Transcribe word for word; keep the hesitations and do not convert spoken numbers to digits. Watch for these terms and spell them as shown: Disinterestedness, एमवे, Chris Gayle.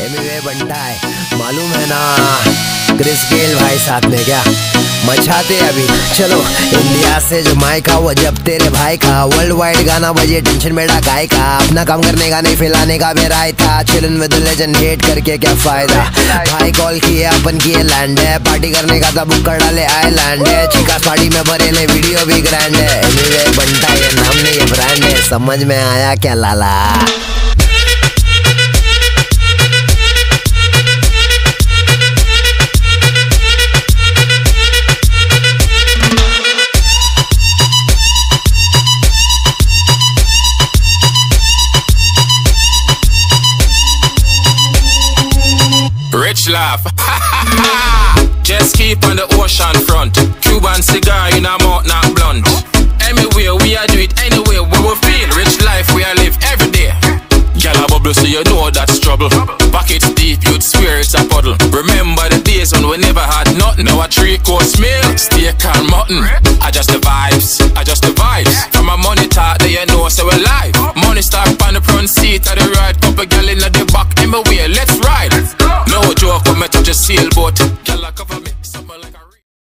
एमवे बनता है, मालूम है ना। क्रिस गेल भाई साथ में क्या मचाते अभी। चलो इंडिया से जमाइका, वो जब तेरे भाई का वर्ल्ड वाइड गाना बजे, टेंशन में डाकाई का। अपना काम करने का नहीं फैलाने का मेरा था। चिलन में लेजेंड हेट करके क्या फायदा। भाई कॉल किए अपन किए लैंड है, पार्टी करने का था बुक कर डाले आई लैंड है। चिकास पार्टी में भरे ने वीडियो भी ग्रैंड है। एनीवे बनता है नाम में ये ब्रांड है। समझ में आया क्या लाला। Rich laugh, just keep on the ocean front. Cuban cigar in a mouth not blunt. Anywhere we are do it anywhere we will feel. Rich life we are live every day. Gyal a bubble so you know that's trouble. Pockets deep you'd swear it's a puddle. Remember the days when we never had nothing. Now a three course meal, steak and mutton. I just the vibes, I just the vibes. From a money talk that you know so we live. Money start on the front seat of the ride. Couple gyal in the back anywhere let's ride. No joke when me touch a sailboat.